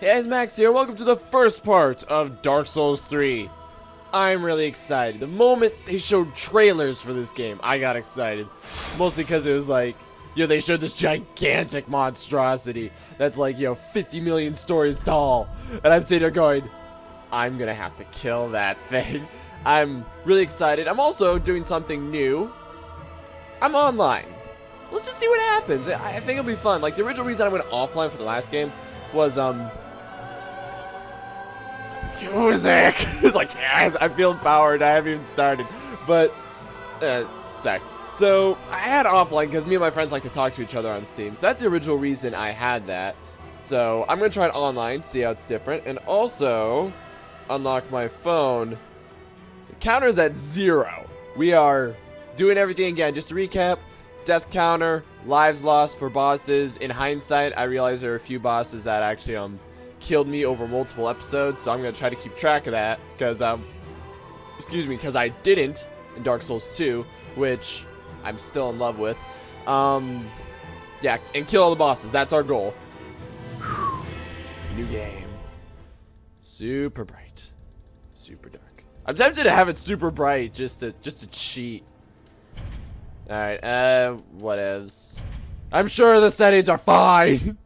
Hey guys, Max here, welcome to the first part of Dark Souls 3. I'm really excited. The moment they showed trailers for this game, I got excited. Mostly because it was like, you know, they showed this gigantic monstrosity that's like, you know, 50 million stories tall. And I'm sitting there going, I'm gonna have to kill that thing. I'm really excited. I'm also doing something new. I'm online. Let's just see what happens. I think it'll be fun. Like, the original reason I went offline for the last game was, music! It's like, yes, I feel empowered, I haven't even started. But, sorry. So, I had offline because me and my friends like to talk to each other on Steam. So that's the original reason I had that. So, I'm gonna try it online, see how it's different. And also, unlock my phone. The counter is at 0. We are doing everything again. Just to recap, death counter, lives lost for bosses. In hindsight, I realized there are a few bosses that actually, killed me over multiple episodes, so I'm gonna try to keep track of that, because because I didn't in Dark Souls 2, which I'm still in love with. Yeah, and kill all the bosses. That's our goal. Whew. New game, super bright, super dark. I'm tempted to have it super bright just to cheat. All right, whatevs. I'm sure the settings are fine.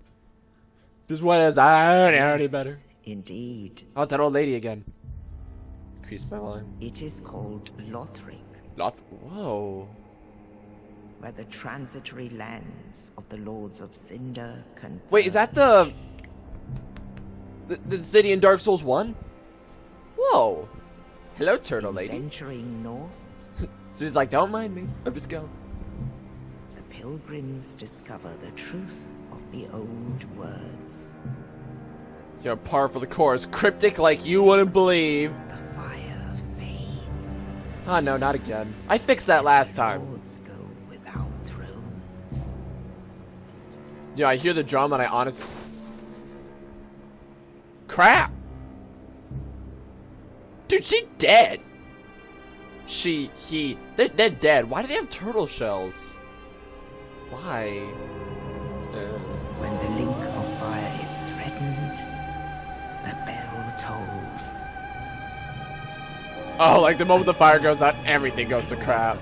This one is already better. Indeed. Oh, it's that old lady again. Increase my volume. It is called Lothric. Whoa. Where the transitory lands of the Lords of Cinder converge. Wait, is that the city in Dark Souls 1? Whoa. Hello, turtle lady. Venturing north. She's like, don't mind me. I'm just going. The pilgrims discover the truth. The old words. You're par for the course. Cryptic like you wouldn't believe. The fire fades. Ah, oh, no, not again. I fixed that last time. Lords go without thrones. Yeah, I hear the drum and I honestly... Crap! Dude, she dead! She, he... They're dead. Why do they have turtle shells? Why? When the link of fire is threatened, the bell tolls. Oh, like the moment the fire goes out, everything goes to crap.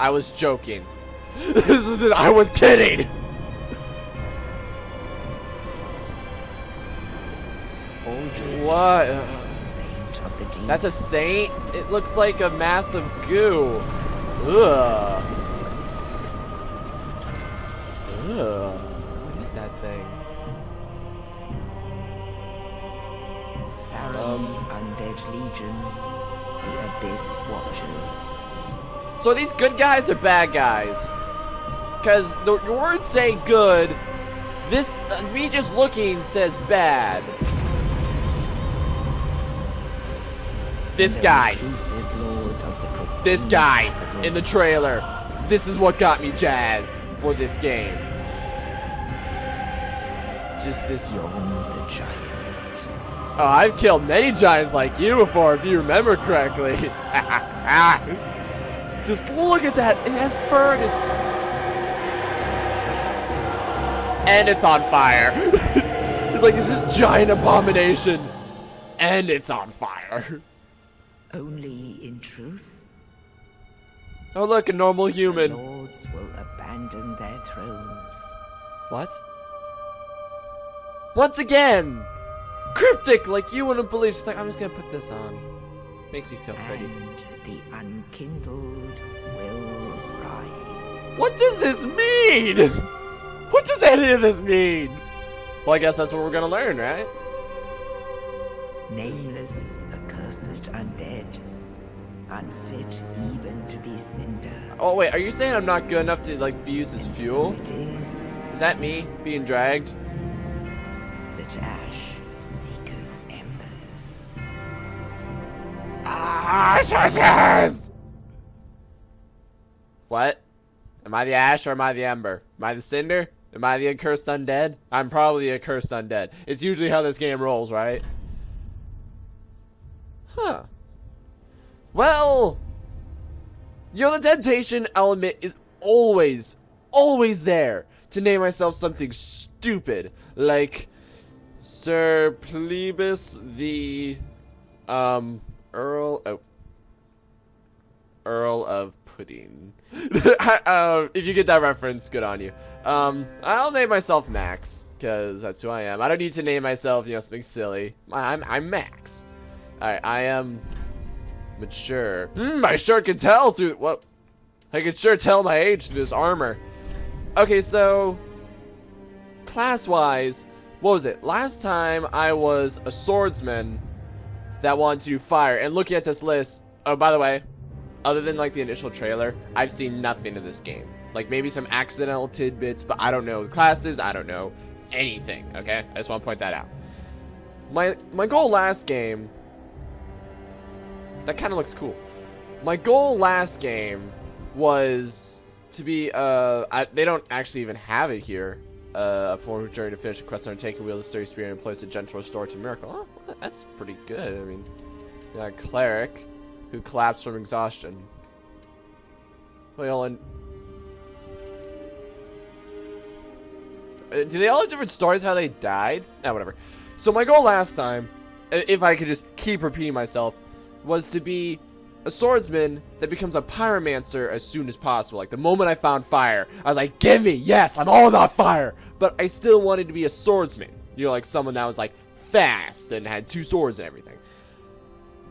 I was joking. This is I was kidding. What? That's a saint? It looks like a mass of goo. Ugh. Ugh, what is that thing? Farron's undead legion, the Abyss Watchers. So are these good guys or bad guys? Because the words say good. This me just looking says bad. This guy. This guy in the trailer. This is what got me jazzed for this game. Just this Yon the giant. Oh, I've killed many giants like you before, if you remember correctly. Just look at that. It has fur and it's on fire. It's like it's this giant abomination. And it's on fire. Only in truth. Oh look, a normal human. The lords will abandon their thrones. What? Once again, cryptic like you wouldn't believe. She's like, I'm just gonna put this on. Makes me feel pretty. And the unkindled will rise. What does this mean? What does any of this mean? Well, I guess that's what we're gonna learn, right? Nameless, accursed, undead, unfit even to be cinder. Oh wait, are you saying I'm not good enough to like be used as fuel? So is that me being dragged? That ash seeketh embers. Ashes! What? Am I the ash or am I the ember? Am I the cinder? Am I the accursed undead? I'm probably the accursed undead. It's usually how this game rolls, right? Huh. Well, you know, the temptation element is always there to name myself something stupid, like Sir Plebis the Earl of Pudding. If you get that reference, good on you. I'll name myself Max, because that's who I am. I don't need to name myself, you know, something silly. I'm Max. Alright, I am mature. I sure can tell through... What? I can sure tell my age through this armor. Okay, so... class-wise, what was it? Last time I was a swordsman that wanted to do fire. And looking at this list... Oh, by the way, other than, like, the initial trailer, I've seen nothing of this game. Like, maybe some accidental tidbits, but I don't know the classes, I don't know anything, okay? I just want to point that out. My goal last game... That kind of looks cool. My goal last game was to be, they don't actually even have it here, a form of journey to finish a quest undertaken, wield a sturdy spear, and place a gentle restore to miracle. Oh, well, that's pretty good. I mean, yeah, cleric who collapsed from exhaustion. Well, and do they all have different stories how they died? Nah, whatever. So my goal last time, if I could just keep repeating myself, was to be a swordsman that becomes a pyromancer as soon as possible. Like, the moment I found fire, I was like, gimme, yes, I'm all about fire. But I still wanted to be a swordsman. You know, like someone that was, like, fast and had two swords and everything.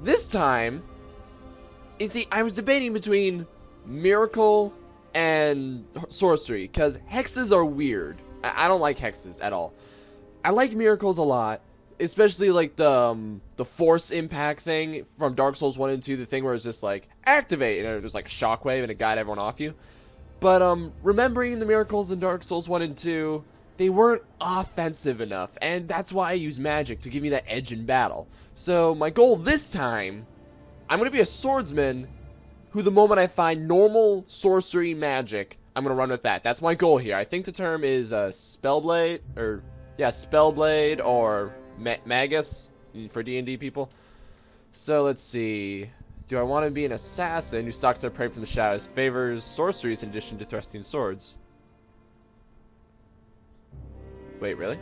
This time, you see, I was debating between miracle and sorcery, because hexes are weird. I don't like hexes at all. I like miracles a lot. Especially, like, the force impact thing from Dark Souls 1 and 2, the thing where it's just, like, activate, and it was, like, a shockwave and it guided everyone off you. But, remembering the miracles in Dark Souls 1 and 2, they weren't offensive enough, and that's why I use magic, to give me that edge in battle. So, my goal this time, I'm gonna be a swordsman who, the moment I find normal sorcery magic, I'm gonna run with that. That's my goal here. I think the term is, Spellblade, or, yeah, Spellblade, or... Magus for D&D people. So let's see. Do I want to be an assassin who stalks their prey from the shadows, favors sorceries in addition to thrusting swords? Wait, really?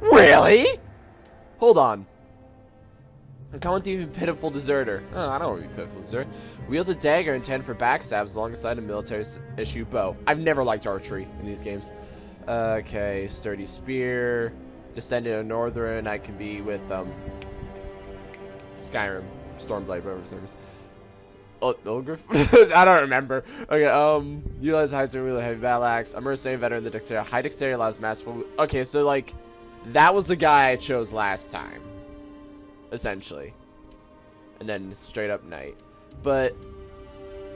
Really? Hold on. I'm calling to even pitiful deserter. Oh, I don't want to be pitiful deserter. Wield a dagger and tend for backstabs alongside a military issue bow. I've never liked archery in these games. Okay, sturdy spear. Descendant of Northern. I can be with Skyrim, Stormblade, whatever his name is. Ulgrif? I don't remember. Okay, utilize the heights and wield a heavy battle axe. I'm a mercenary veteran. The dexterity. High dexterity allows masterful. Okay, so like that was the guy I chose last time. Essentially, and then straight up knight. But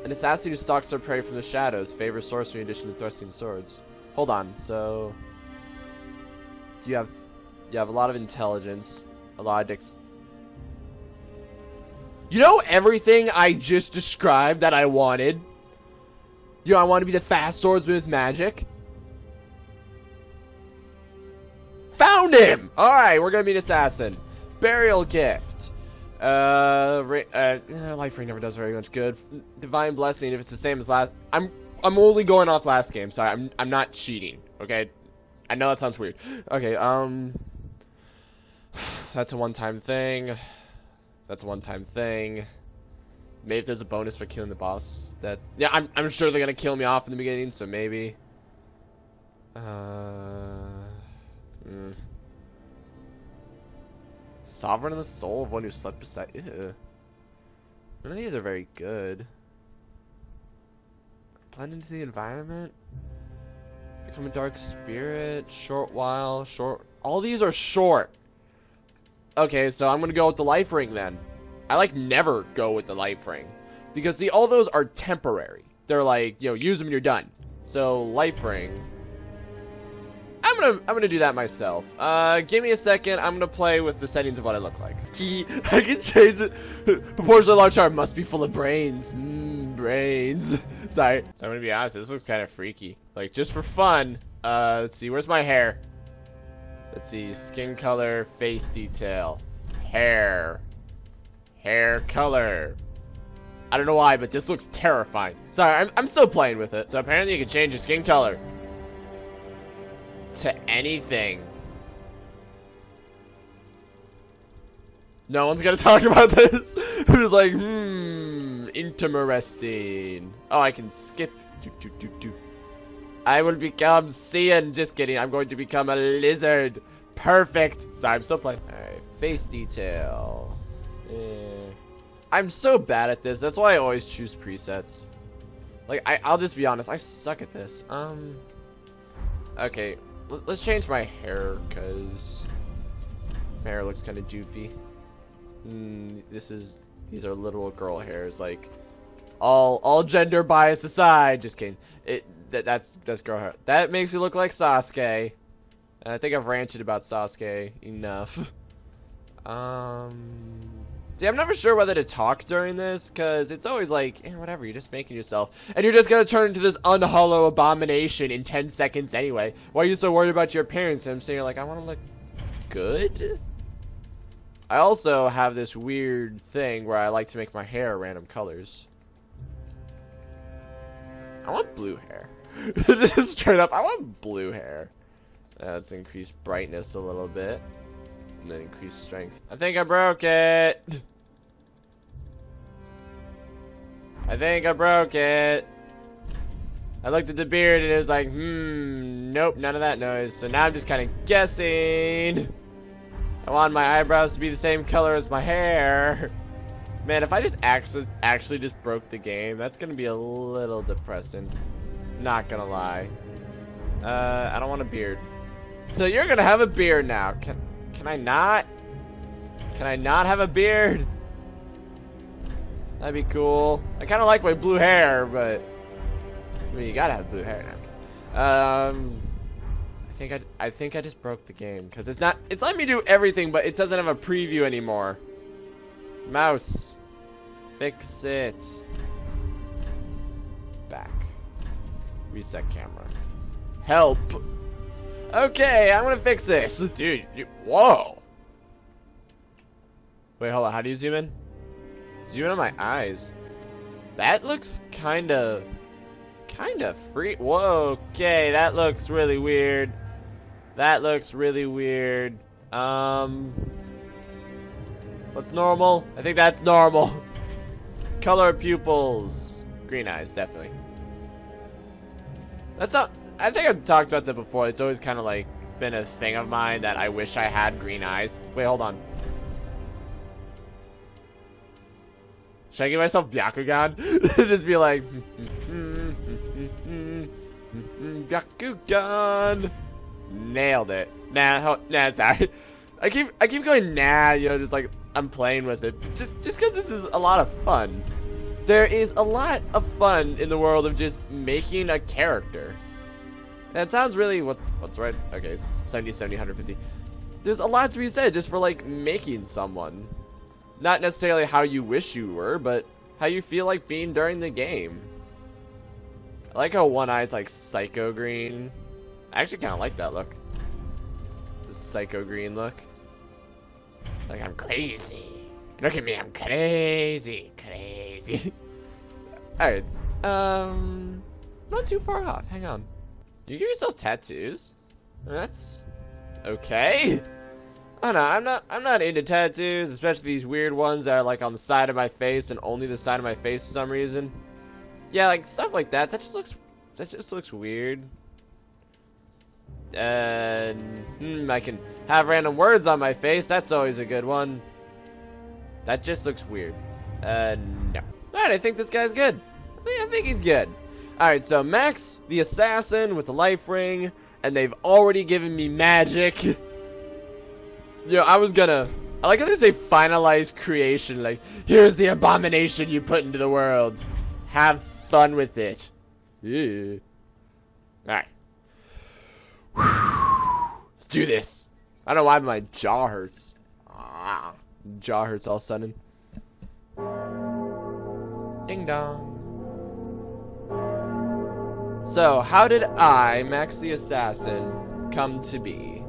an assassin who stalks their prey from the shadows, favors sorcery in addition to thrusting swords. Hold on, so you have a lot of intelligence, a lot of dex. You know everything I just described that I wanted. You know, I want to be the fast swordsman with magic. Found him. All right, we're gonna be an assassin. Burial Gift. Life Ring never does very much good. Divine Blessing, if it's the same as last... I'm only going off last game, so I'm not cheating, okay? I know that sounds weird. Okay, that's a one-time thing. That's a one-time thing. Maybe if there's a bonus for killing the boss, that... Yeah, I'm sure they're gonna kill me off in the beginning, so maybe... Sovereign of the soul of one who slept beside. Ew. None of these are very good. Blend into the environment. Become a dark spirit. Short while. Short. All these are short. Okay, so I'm gonna go with the life ring then. I like never go with the life ring because all those are temporary. They're like, you know, use them and you're done. So life ring. I'm gonna do that myself. Give me a second. I'm gonna play with the settings of what I look like. I can change it. Proportional large charm must be full of brains. Brains. Sorry. So I'm gonna be honest. This looks kind of freaky. Like just for fun. Let's see. Where's my hair? Let's see. Skin color, face detail, hair color, I don't know why, but this looks terrifying. Sorry, I'm still playing with it. So apparently you can change your skin color to anything. No one's gonna talk about this. Who's like, interesting. Oh, I can skip. I will become Cian. Just kidding. I'm going to become a lizard. Perfect. Sorry, I'm still playing. All right, face detail. I'm so bad at this. That's why I always choose presets. Like, I'll just be honest. I suck at this. Okay. Let's change my hair, because my hair looks kind of doofy. These are literal girl hairs. Like, all gender bias aside. Just kidding. That's girl hair. That makes me look like Sasuke. And I think I've ranted about Sasuke enough. See, I'm never sure whether to talk during this, because it's always like, whatever, you're just making yourself. And you're just going to turn into this unhollow abomination in 10 seconds anyway. Why are you so worried about your appearance? And I'm saying, like, I want to look good? I also have this weird thing where I like to make my hair random colors. I want blue hair. Just straight up, I want blue hair. Let's increase brightness a little bit. And then increase strength. I think I broke it. I think I broke it. I looked at the beard and it was like, nope, none of that noise. So now I'm just kind of guessing. I want my eyebrows to be the same color as my hair. Man, if I just actually just broke the game, that's gonna be a little depressing. Not gonna lie. I don't want a beard. So you're gonna have a beard now. Can I not? Can I not have a beard? That'd be cool. I kind of like my blue hair, but I mean, you gotta have blue hair now. I think I just broke the game because it's letting me do everything, but it doesn't have a preview anymore. Mouse, fix it. Back. Reset camera. Help. Okay, I'm gonna fix this. Dude, whoa. Wait, hold on, how do you zoom in? Zoom in on my eyes. That looks kinda free. Whoa, okay, that looks really weird. That looks really weird. What's normal? I think that's normal. Color pupils. Green eyes, definitely. That's not... I think I've talked about that before. It's always kind of like been a thing of mine that I wish I had green eyes. Wait, hold on. Should I give myself Byakugan? Just be like, Byakugan. Nailed it. Nah, sorry. I keep going nah, you know, just like I'm playing with it. Just because this is a lot of fun. There is a lot of fun in the world of just making a character. That sounds really what's right. Okay, 70, 150. There's a lot to be said just for like making someone, not necessarily how you wish you were, but how you feel like being during the game. I like how one eye's like psycho green. I actually kind of like that look. The psycho green look. Like I'm crazy. Look at me, I'm crazy. All right, not too far off. Hang on. You give yourself tattoos? That's okay. I don't know, I'm not into tattoos, especially these weird ones that are like on the side of my face and only the side of my face for some reason. Yeah, like stuff like that. That just looks weird. And I can have random words on my face. That's always a good one. That just looks weird. No. All right, I think this guy's good. I think he's good. Alright, so Max, the assassin with the life ring, and they've already given me magic. Yo, I like how they say finalized creation, like, here's the abomination you put into the world. Have fun with it. Alright. Let's do this. I don't know why my jaw hurts. Ah, jaw hurts all sudden. Ding dong. So, how did I, Max the Assassin, come to be?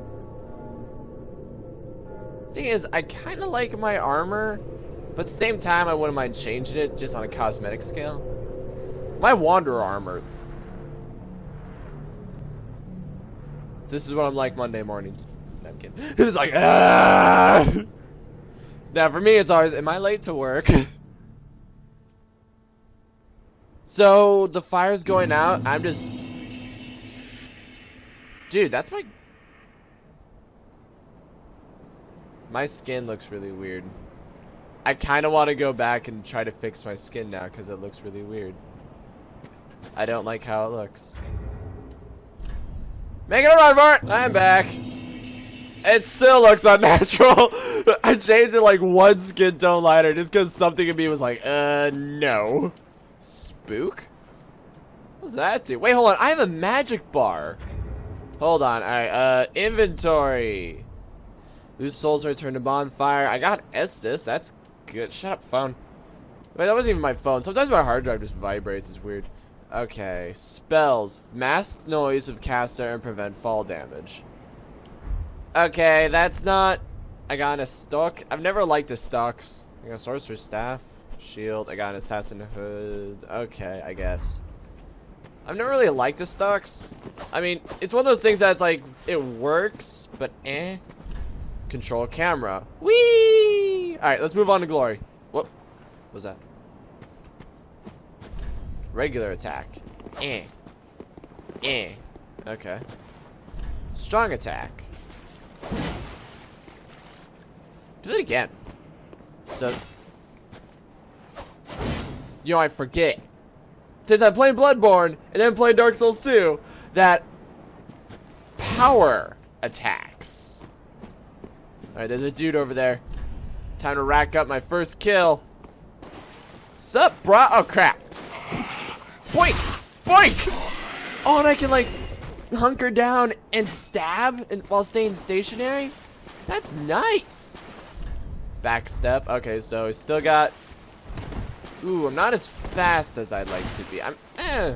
Thing is, I kind of like my armor, But at the same time, I wouldn't mind changing it just on a cosmetic scale. My Wanderer armor. This is what I'm like Monday mornings. No, I'm kidding. It's like, ah! Now for me, it's always, am I late to work? So the fire's going out. I'm just, dude. That's my skin looks really weird. I kind of want to go back and try to fix my skin now because it looks really weird. I don't like how it looks. Make it a run for it. I'm back. It still looks unnatural. I changed it like one skin tone lighter just because something in me was like, no. Spook? What's that do? Wait, hold on. I have a magic bar. Hold on. Alright, inventory. Loose souls return to bonfire. I got Estus. That's good. Shut up, phone. Wait, that wasn't even my phone. Sometimes my hard drive just vibrates. It's weird. Okay. Spells. Mask noise of caster and prevent fall damage. Okay, that's not... I got a stock. I've never liked the stocks. I got a sorcerer's staff. Shield, I got an assassin hood. Okay, I guess. I've never really liked the stocks. I mean, it's one of those things that's like, it works, but eh. Control camera. Whee! Alright, let's move on to glory. What was that? Regular attack. Eh. Eh. Okay. Strong attack. Do it again. So... you know, I forget, since I played Bloodborne and then played Dark Souls 2, that power attacks. Alright, there's a dude over there. Time to rack up my first kill. Sup, brah? Oh, crap. Boink! Boink! Oh, and I can, like, hunker down and stab and while staying stationary? That's nice! Back step. Okay, so I still got... ooh, I'm not as fast as I'd like to be. I'm... eh.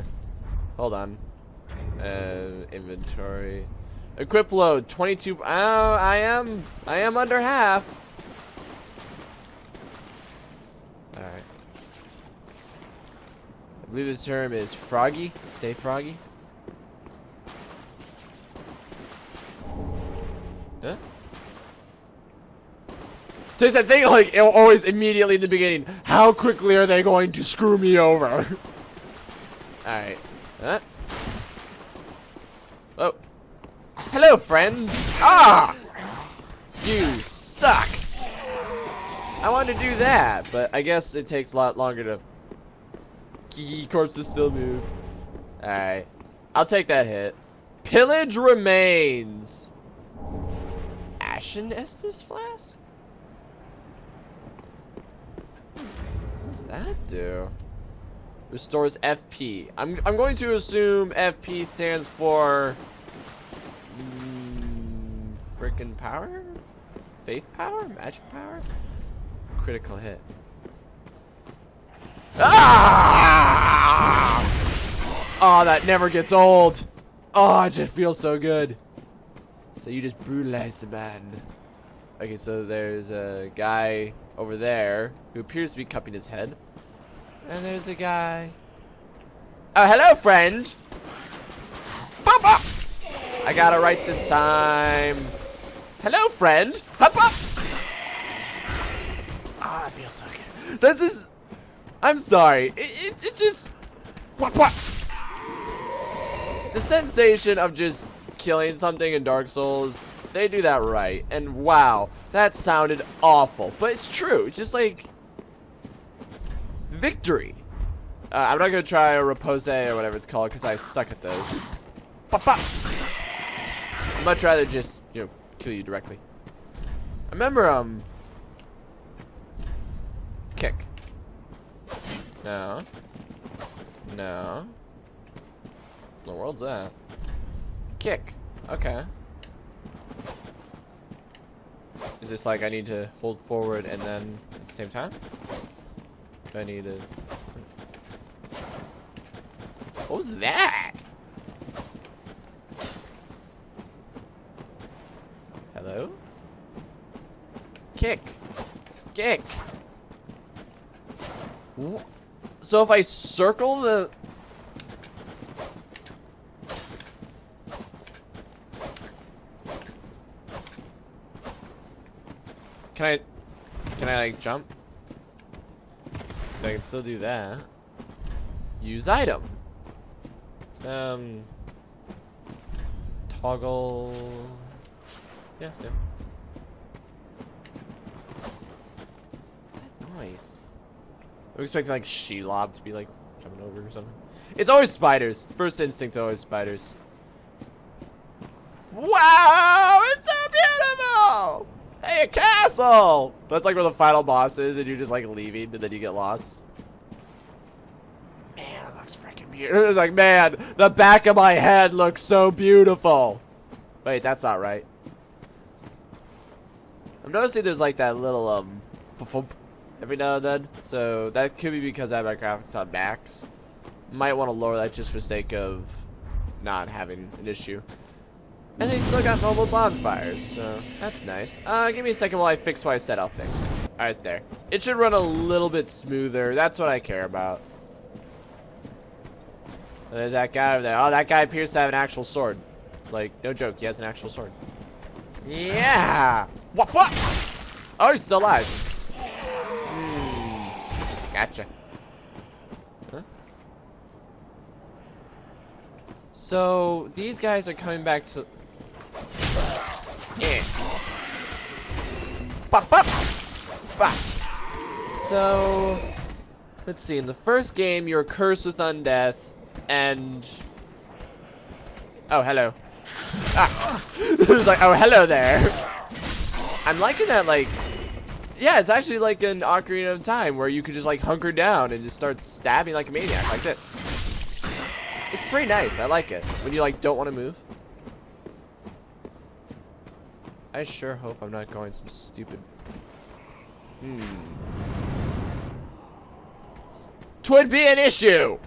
Hold on. Inventory. Equip load, 22... oh, I am under half. Alright. I believe this term is froggy. Stay froggy. Huh? There's that thing, like, always immediately in the beginning. How quickly are they going to screw me over? Alright. Huh? Oh. Hello, friends! Ah! You suck! I wanted to do that, but I guess it takes a lot longer to... gee, corpses still move. Alright. I'll take that hit. Pillage remains! Ashen Estus Flask? What's that do? Restores FP. I'm going to assume FP stands for frickin' power, faith power, magic power, critical hit. Ah! Oh, that never gets old. Oh, it just feels so good that you just brutalized the man. Okay, so there's a guy over there who appears to be cupping his head. And there's a guy. Oh, hello, friend! Pop up! I got it right this time. Hello, friend! Hop up! Ah, oh, it feels so good. This is... I'm sorry. It's just... what? The sensation of just killing something in Dark Souls... they do that right, and wow, that sounded awful, but it's true. It's just like victory. I'm not gonna try a repose or whatever it's called because I suck at those. Pop. I'd much rather just, you know, kill you directly. I remember kick. No. No. What the world's that? Kick. Okay. Is this like I need to hold forward and then at the same time? Do I need to... what was that? Hello? Kick. Kick. So if I circle the... Can I like jump? So I can still do that. Use item. Toggle. Yeah. What's that noise? I was expecting like Shelob to be like coming over or something. It's always spiders. First instinct's always spiders. Wow, it's so beautiful! Hey, a castle! That's like where the final boss is and you're just like leaving and then you get lost. Man, it looks freaking beautiful. It's like, man, the back of my head looks so beautiful. Wait, that's not right. I'm noticing there's like that little every now and then. So that could be because I have my graphics on max. Might want to lower that just for sake of not having an issue. And they still got mobile bonfires, so that's nice. Give me a second while I fix what I said I'll fix. Alright, there. It should run a little bit smoother. That's what I care about. And there's that guy over there. Oh, that guy appears to have an actual sword. Like, no joke, he has an actual sword. Yeah! What? Oh, he's still alive. Gotcha. Huh? So, these guys are coming back to... Yeah. Bop. So, let's see. In the first game, you're cursed with undeath, and oh hello. It was like, oh hello there. I'm liking that, like, yeah, it's actually like an Ocarina of Time where you could just like hunker down and just start stabbing like a maniac, like this. It's pretty nice. I like it when you like don't want to move. I sure hope I'm not going some stupid. Twould be an issue.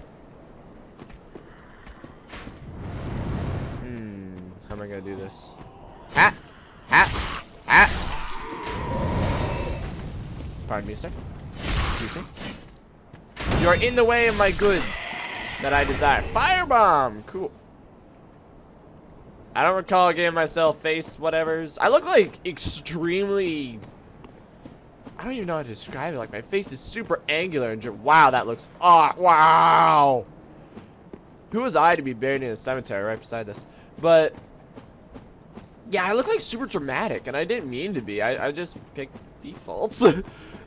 How am I gonna do this? Ha! Pardon me, sir. Excuse me. You are in the way of my goods that I desire. Firebomb! Cool. I don't recall getting myself face whatevers. I look like extremely... I don't even know how to describe it. Like, my face is super angular and wow, that looks... Oh, wow! Who was I to be buried in a cemetery right beside this? But... yeah, I look like super dramatic, and I didn't mean to be. I just picked defaults.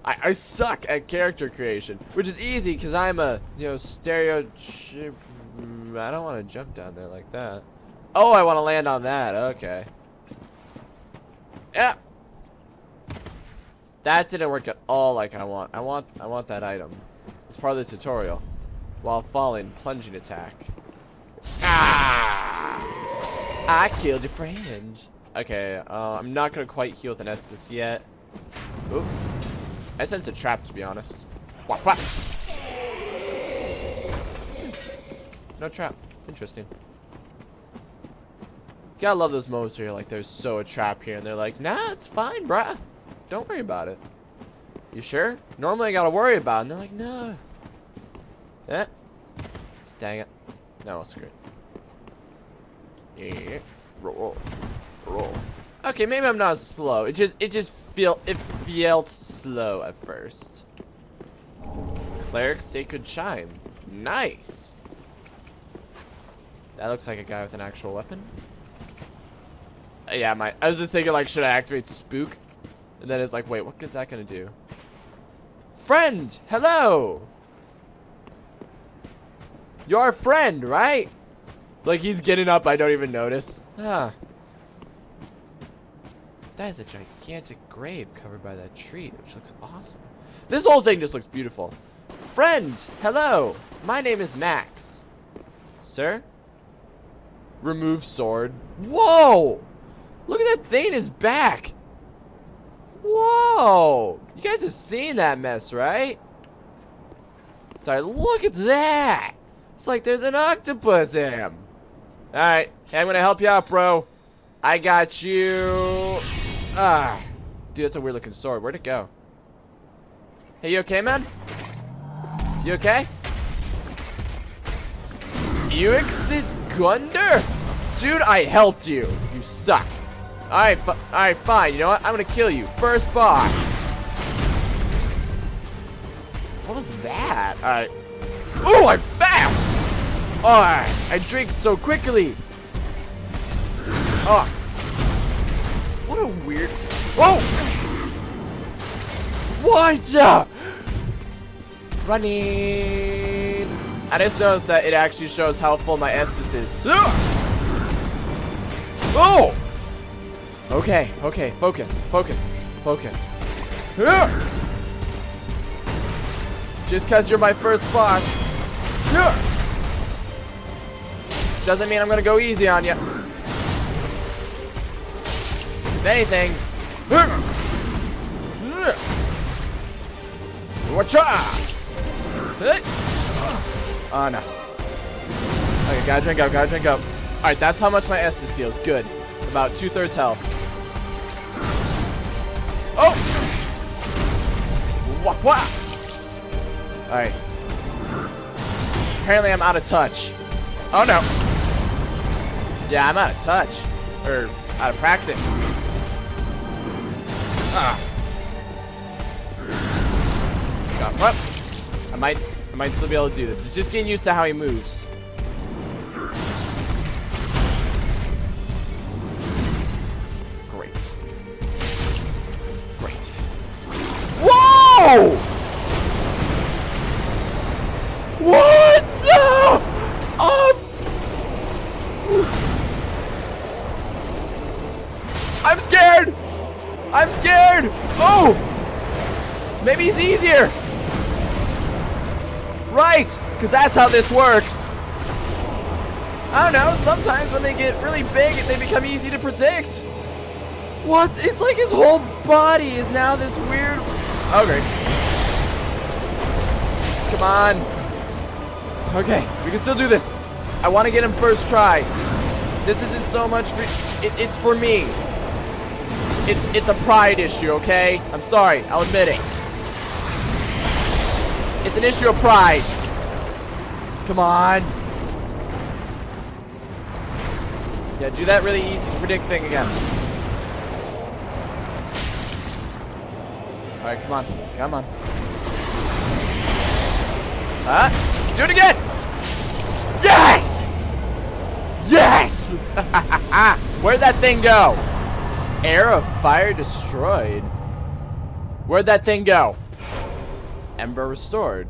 I suck at character creation, which is easy because I'm a, you know, stereotype. I don't want to jump down there like that. Oh, I want to land on that. Okay. Yeah. That didn't work at all like I want. I want that item. It's part of the tutorial. While falling, plunging attack. Ah! I killed a friend. Okay, I'm not gonna quite heal the Nestus yet. Oop. I sense a trap, to be honest. What? No trap. Interesting. Gotta love those moments where you're like, there's so a trap here, and they're like, nah, it's fine, bruh. Don't worry about it. You sure? Normally I gotta worry about it, and they're like, no. Eh? Dang it. No, I'll screw it. Yeah. Roll. Okay, maybe I'm not slow. It felt slow at first. Cleric's Sacred Chime. Nice. That looks like a guy with an actual weapon. Yeah, I was just thinking like, should I activate Spook? And then it's like, wait, what is that gonna do? Friend, hello. You're a friend, right? Like, he's getting up, I don't even notice. Ah. That is a gigantic grave covered by that tree, which looks awesome. This whole thing just looks beautiful. Friend, hello. My name is Max. Sir? Remove sword. Whoa! Look at that thing in his back. Whoa! You guys have seen that mess, right? Sorry, look at that! It's like there's an octopus in him. Alright, hey, I'm gonna help you out, bro. I got you. Ah. Dude, that's a weird looking sword. Where'd it go? Hey, you okay, man? You okay? Iudex Gundyr? Dude, I helped you. You suck. Alright, fine. You know what? I'm gonna kill you. First boss. What was that? Alright. Ooh, I'm fast! Alright, I drink so quickly. Oh. What a weird... Whoa! What? Running. I just noticed that it actually shows how full my Estus is. Oh! Okay, okay, focus, focus, focus. Just because you're my first boss doesn't mean I'm gonna go easy on you. If anything, watch out! Oh no. Okay, gotta drink up, gotta drink up. Alright, that's how much my Estus heals. Good. About 2/3 health. Oh! Wah, wah! Alright. Apparently I'm out of touch. Oh no! Yeah, I'm out of touch. Or, out of practice. Got what? I might still be able to do this. It's just getting used to how he moves. Great. Great. Whoa! What the? I'm scared! I'm scared! Oh! Maybe he's easier! Right! Because that's how this works! I don't know, sometimes when they get really big, they become easy to predict! What? It's like his whole body is now this weird... Okay. Come on! Okay, we can still do this! I want to get him first try. This isn't so much for... It's for me. It's a pride issue, okay? I'm sorry, I'll admit it. It's an issue of pride. Come on. Yeah, do that really easy to predict thing again. Alright, come on. Come on. Huh? Do it again! Yes! Yes! Where'd that thing go? Air of fire destroyed. Where'd that thing go? Ember restored.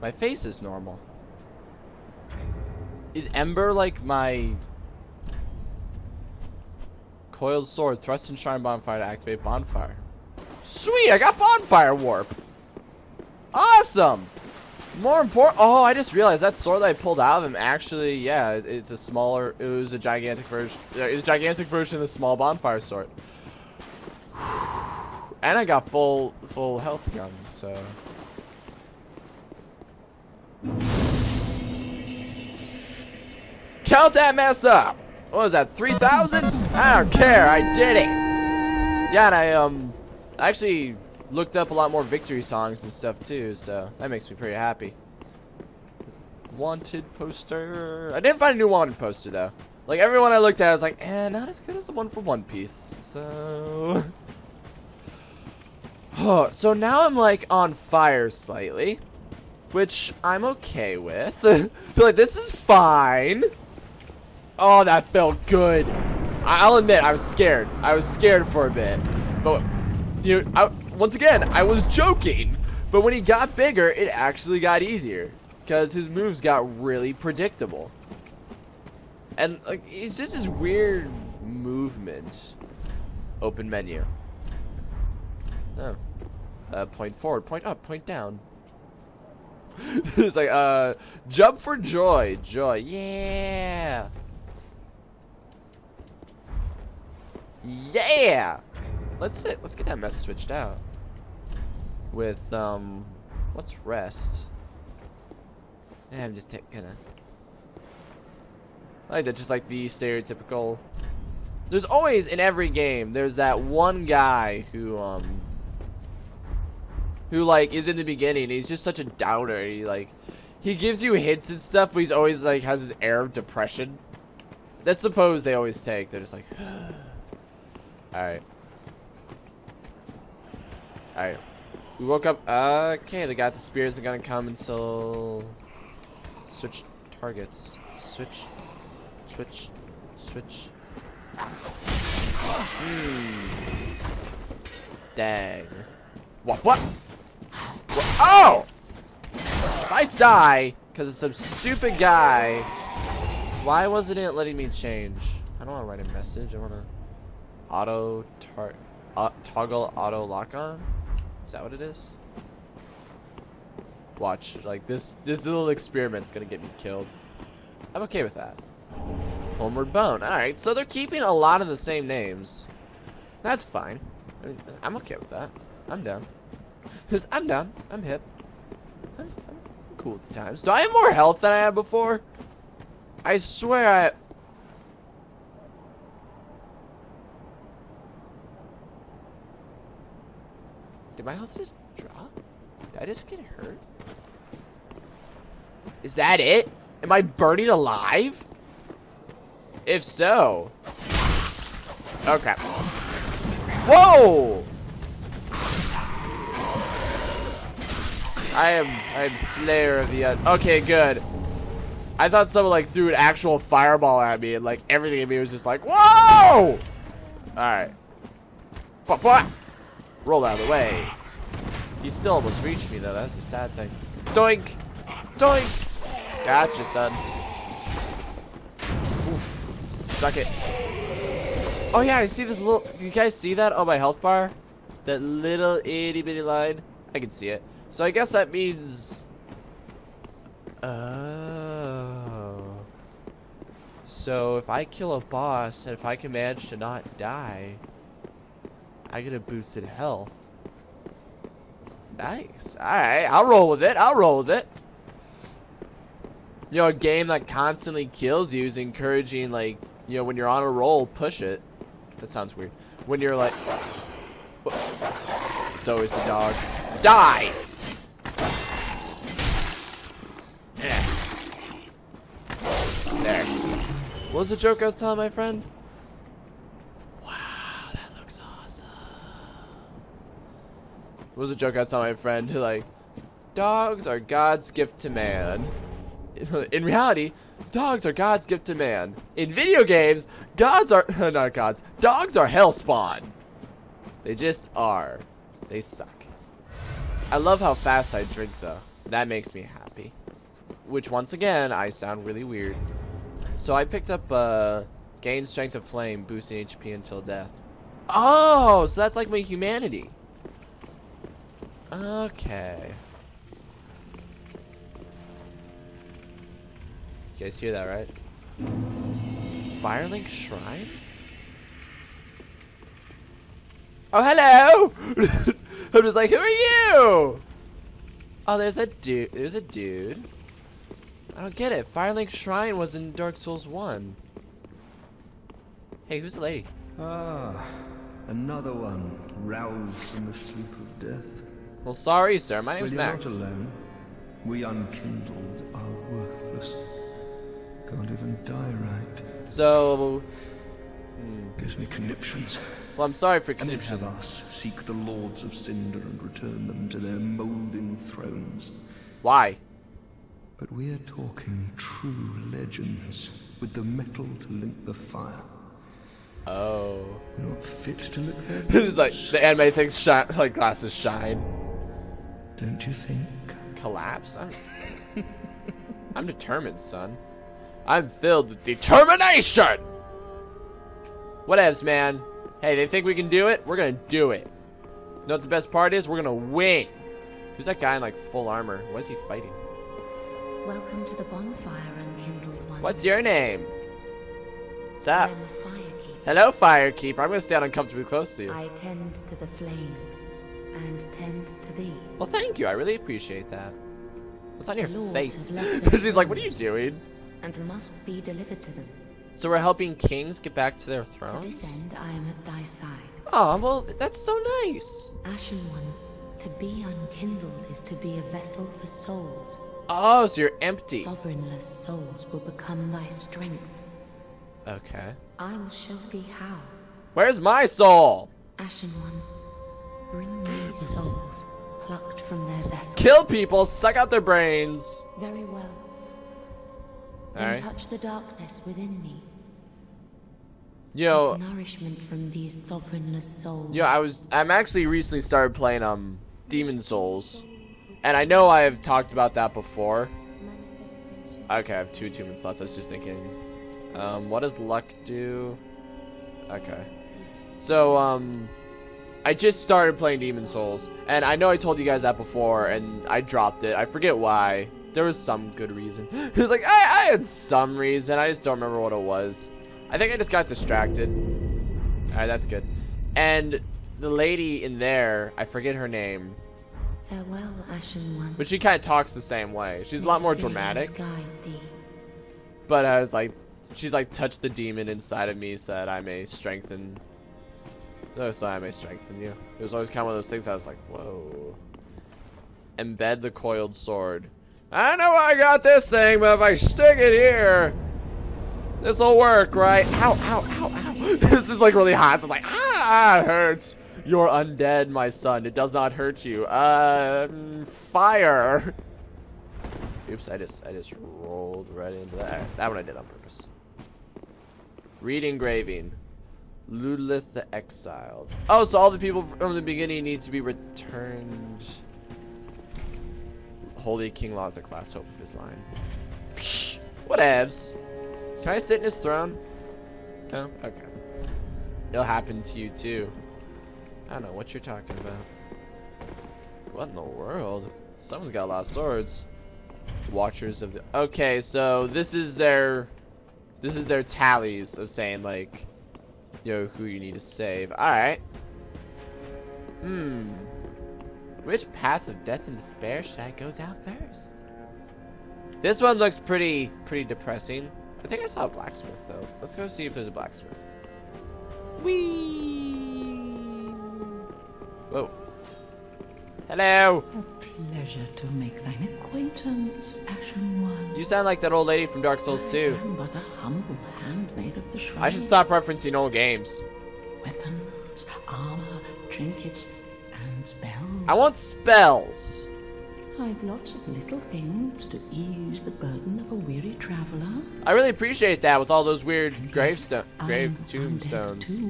My face is normal. Is Ember like my... Coiled sword, thrust and shrine bonfire to activate bonfire. Sweet, I got bonfire warp. Awesome. More important. Oh, I just realized that sword that I pulled out of him actually, yeah, it's a smaller. It was a gigantic version. It's a gigantic version of the small bonfire sword. And I got full health gun. So. Count that mess up. What was that? 3,000? I don't care. I did it. Yeah, and I actually looked up a lot more victory songs and stuff too, so that makes me pretty happy. Wanted poster. I didn't find a new wanted poster though. Like everyone I looked at, I was like, eh, not as good as the one from One Piece. So, oh, so now I'm like on fire slightly, which I'm okay with. Like this is fine. Oh, that felt good. I'll admit, I was scared. I was scared for a bit, but you know, once again, I was joking, but when he got bigger, it actually got easier because his moves got really predictable. And like, it's just this weird movement. Open menu. Oh. Point forward, point up, point down. It's like, jump for joy, joy, yeah! Yeah! Let's get that mess switched out. With, what's rest? Yeah, I'm just gonna... I like that, just like the stereotypical... There's always, in every game, there's that one guy who, who like is in the beginning. He's just such a downer. He gives you hints and stuff, but he's always like has his air of depression. That's the pose they always take. They're just like, alright. Alright. We woke up. Okay, they got the spears are gonna come and so switch targets. Switch. Dang. What? Oh! If I die because of some stupid guy, why wasn't it letting me change? I don't want to write a message. I want to toggle auto lock on. Is that what it is? Watch, like this little experiment's gonna get me killed. I'm okay with that. Homeward Bone. Alright, so they're keeping a lot of the same names. That's fine. I mean, I'm okay with that. I'm down. Because I'm down. I'm hip. I'm cool with the times. Do I have more health than I had before? I swear I... Did my health just drop? Did I just get hurt? Is that it? Am I burning alive? If so, oh crap! Whoa! I am Slayer of the Un. Okay, good. I thought someone like threw an actual fireball at me, and like everything in me was just like, whoa! All right, but roll out of the way. He still almost reached me though. That's a sad thing. Doink, doink. Gotcha, son. Suck it. Oh yeah, I see this little... Do you guys see that on my health bar? That little itty bitty line? I can see it. So I guess that means... Oh... So if I kill a boss, and if I can manage to not die, I get a boosted health. Nice. Alright, I'll roll with it. You know, a game that constantly kills you is encouraging, like... You know, when you're on a roll, push it. That sounds weird. When you're like... It's always the dogs. Die! Yeah. There. What was the joke I was telling my friend? Wow, that looks awesome. What was the joke I was telling my friend? Like, dogs are God's gift to man. In reality... Dogs are God's gift to man. In video games, dogs are hell spawn. They just are. They suck. I love how fast I drink though. That makes me happy. Which once again, I sound really weird. So I picked up gain strength of flame, boosting HP until death. Oh, so that's like my humanity. Okay. You guys hear that, right? Firelink Shrine? Oh, hello! I'm just like, who are you? Oh, there's a dude. I don't get it. Firelink Shrine was in Dark Souls 1. Hey, who's the lady? Ah, another one roused from the sleep of death. Well, sorry, sir. My name's Max. Not alone. We unkindled are worthless. Can't even die right. So gives me conniptions. Well, I'm sorry for conniptions. And have us seek the lords of Cinder and return them to their molding thrones. Why? But we are talking true legends with the metal to link the fire. Oh. We're not fit to look at. This is like the anime thing. Shine like glasses shine. Don't you think? Collapse. I'm determined, son. I'm filled with determination! Whatevs, man. Hey, they think we can do it? We're gonna do it. You know what the best part is? We're gonna win. Who's that guy in like full armor? What is he fighting? Welcome to the bonfire, unkindled one. What's your name? What's up? I'm a firekeeper. Hello, firekeeper. I'm gonna stand uncomfortably close to you. I tend to the flame and tend to thee. Well, thank you. I really appreciate that. What's on your face? She's like, what are you doing? And must be delivered to them. So we're helping kings get back to their thrones? To this end, I am at thy side. Oh, well, that's so nice. Ashen one, To be unkindled is to be a vessel for souls. Oh, so you're empty. Sovereignless souls will become thy strength. Okay. I will show thee how. Where's my soul? Ashen one, bring me souls plucked from their vessels. Kill people, suck out their brains. Very well. Then touch the darkness within me. Yo, nourishment from these sovereignless souls. Yo, I'm actually recently started playing Demon's Souls, and I know I have talked about that before. Okay, I have 2 attunement slots. I was just thinking, what does luck do? Okay, so I just started playing Demon's Souls, and I know I told you guys that before, and I dropped it. I forget why. There was some good reason. It was like I had some reason. I just don't remember what it was. I think I just got distracted. Alright, that's good. And the lady in there, I forget her name. Farewell, Ashen One. But she kind of talks the same way. She's a lot more dramatic. But I was like, she's like, touch the demon inside of me so that I may strengthen. No, so I may strengthen you. It was always kind of one of those things I was like, whoa. Embed the coiled sword. I know I got this thing, but if I stick it here, this'll work, right? Ow, ow, ow, ow. This is like really hot, so I'm like, ah, it hurts. You're undead, my son. It does not hurt you. Fire. Oops, I just rolled right into that. That one I did on purpose. Read engraving. Ludleth the Exiled. Oh, so all the people from the beginning need to be returned. Holy King Lothric, last hope of his line. Psh, whatevs. Can I sit in his throne? No? Okay. It'll happen to you too. I don't know what you're talking about. What in the world? Someone's got a lot of swords. Watchers of the... Okay, so this is their tallies of saying, like, you know, who you need to save. Alright. Hmm. Which path of death and despair should I go down first? This one looks pretty depressing. I think I saw a blacksmith though. Let's go see if there's a blacksmith. Whee! Whoa. Hello! A pleasure to make thine acquaintance, Ashen One. You sound like that old lady from Dark Souls 2. I am but a humble handmaid of the shrine. I should stop referencing old games. Weapons, armor, trinkets, and spells. I want spells! I've lots of little things to ease the burden of a weary traveler. I really appreciate that with all those weird tombstones. Too,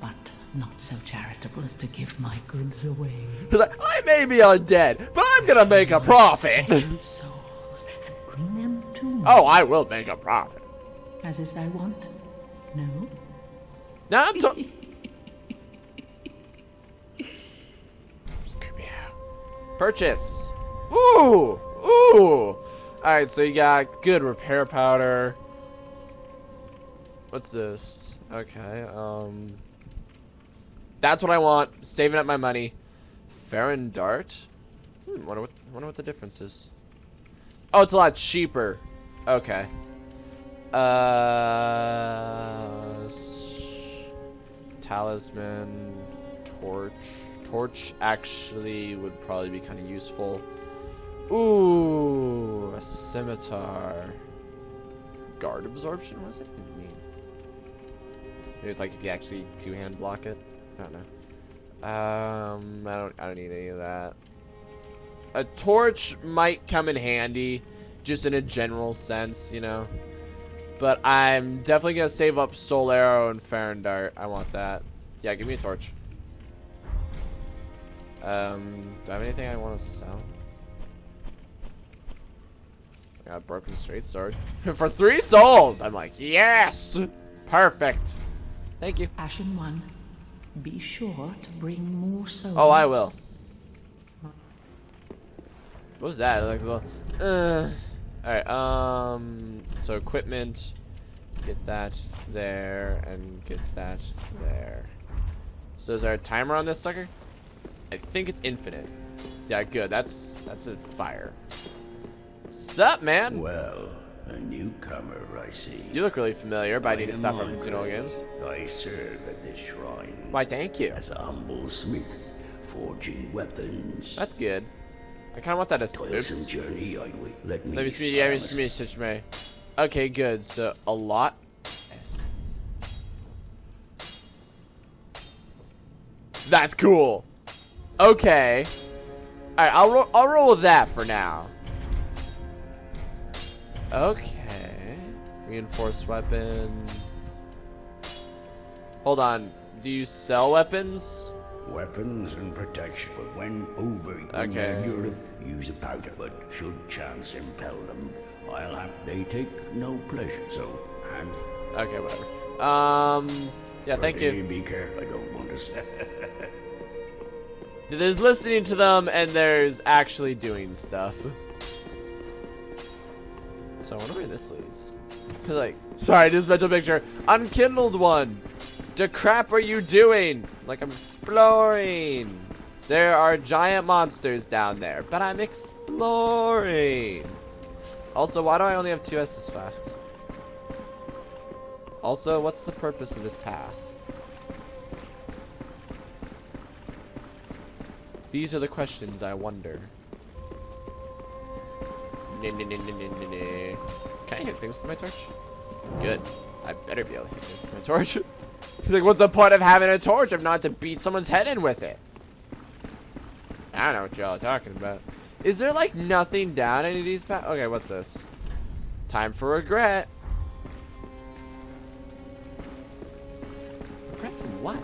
but not so charitable as to give my goods away. I may be undead, but I'm gonna make a profit. Souls and bring them to me. Oh, I will make a profit. As is thy want. No. Now I'm talking. Purchase. Ooh! Ooh! Alright, so you got good repair powder. What's this? Okay, that's what I want. Saving up my money. Farron Dart? Hmm, wonder what the difference is. Oh, it's a lot cheaper. Okay. Talisman. Torch. Torch actually would probably be kind of useful. Ooh, a scimitar. Guard absorption, what does it mean? Maybe it's like if you actually two-hand block it. I don't know. I don't need any of that. A torch might come in handy, just in a general sense, you know. But I'm definitely gonna save up Soul Arrow and Farron Dart. I want that. Yeah, give me a torch. Do I have anything I want to sell? I got a broken straight sword. For 3 souls! I'm like, yes! Perfect! Thank you. Ashen One, be sure to bring more souls. Oh, I will. What was that? Like, well, alright, so equipment. Get that there, and get that there. So is there a timer on this sucker? I think it's infinite. Yeah, good. That's a fire. Sup, man? Well, a newcomer, I see. You look really familiar, but I need to stop referencing old games. I serve at this shrine. Why, thank you. As a humble smith, forging weapons. That's good. I kind of want that as toilsome journey. Let me switch. Okay, good. So a lot. Yes. That's cool. Okay. All right, I'll roll with that for now. Okay. Reinforced weapon. Hold on. Do you sell weapons? Weapons and protection, but when over in Europe, use a powder. But should chance impel them, I'll have they take no pleasure. So and okay, whatever. Yeah, thank you. Be careful. I don't want to say. There's listening to them, and there's actually doing stuff. So I wonder where this leads. Like, sorry, this mental picture. Unkindled one. The crap are you doing? Like, I'm exploring. There are giant monsters down there, but I'm exploring. Also, why do I only have 2 S's flasks? Also, what's the purpose of this path? These are the questions I wonder. Can I hit things with my torch? Good. I better be able to hit things with my torch. He's like, what's the point of having a torch if not to beat someone's head in with it? I don't know what y'all are talking about. Is there like nothing down any of these paths? Okay, what's this? Time for regret. Regret from what?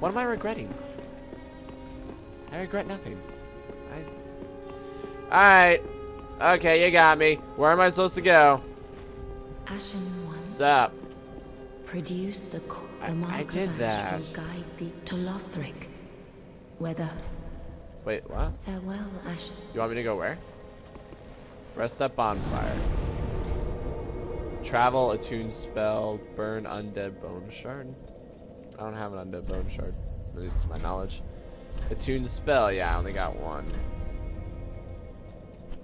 What am I regretting? I regret nothing. Alright. Okay, you got me. Where am I supposed to go? Ashen one. Sup? Produce the marker that will guide thee to Lothric. Whether. Wait, what? Farewell, Ashen. You want me to go where? Rest up bonfire. Travel, attune spell, burn undead bone shard. I don't have an undead bone shard, at least to my knowledge. Attune spell, yeah, I only got 1.